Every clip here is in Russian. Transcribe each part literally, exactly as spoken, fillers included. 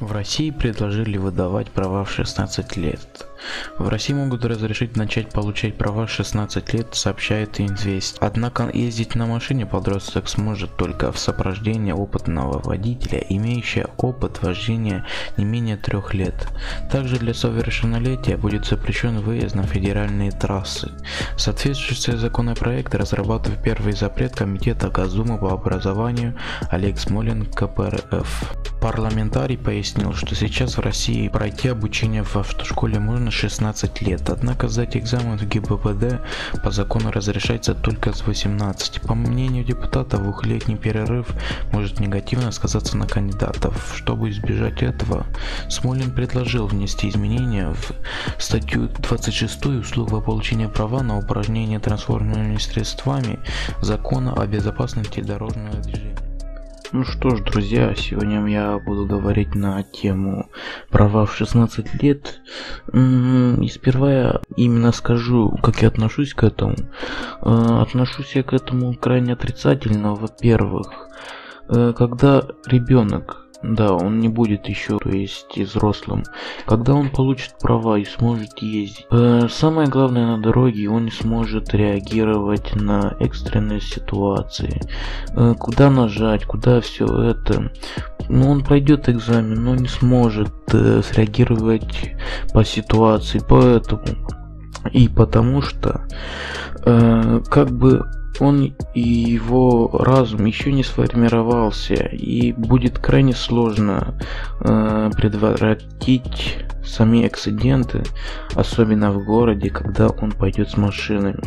В России предложили выдавать права в шестнадцать лет. В России могут разрешить начать получать права в шестнадцать лет, сообщает Инвест. Однако ездить на машине подросток сможет только в сопровождении опытного водителя, имеющего опыт вождения не менее трёх лет. Также для совершеннолетия будет запрещен выезд на федеральные трассы. Соответствующий законопроект разрабатывает первый запрет комитета Газума по образованию Алекс Молин ка пэ эр эф. Парламентарий пояснил, что сейчас в России пройти обучение в автошколе можно шестнадцать лет, однако сдать экзамен в гэ и бэ пэ дэ по закону разрешается только с восемнадцати. По мнению депутата, двухлетний перерыв может негативно сказаться на кандидатов. Чтобы избежать этого, Смолин предложил внести изменения в статью двадцать шесть услуга получения права на упражнение трансформированными средствами закона о безопасности дорожного движения. Ну что ж, друзья, сегодня я буду говорить на тему права в шестнадцать лет. И сперва я именно скажу, как я отношусь к этому. Отношусь я к этому крайне отрицательно. Во-первых, когда ребенок, да, он не будет еще, то есть взрослым, когда он получит права и сможет ездить. Самое главное, на дороге он не сможет реагировать на экстренные ситуации. Куда нажать, куда все это. Но он пройдет экзамен, но не сможет среагировать по ситуации, поэтому и потому что как бы он и его разум еще не сформировался, и будет крайне сложно э, предотвратить сами акциденты, особенно в городе, когда он пойдет с машинами.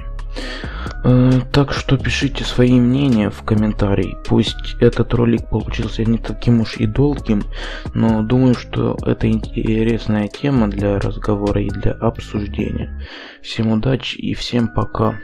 Э, так что пишите свои мнения в комментарии. Пусть этот ролик получился не таким уж и долгим, но думаю, что это интересная тема для разговора и для обсуждения. Всем удачи и всем пока.